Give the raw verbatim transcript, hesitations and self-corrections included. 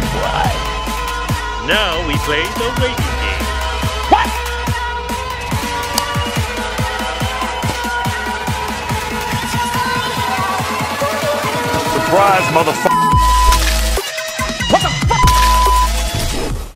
multiply. Now we play the waiting game. What? Surprise, motherfucker!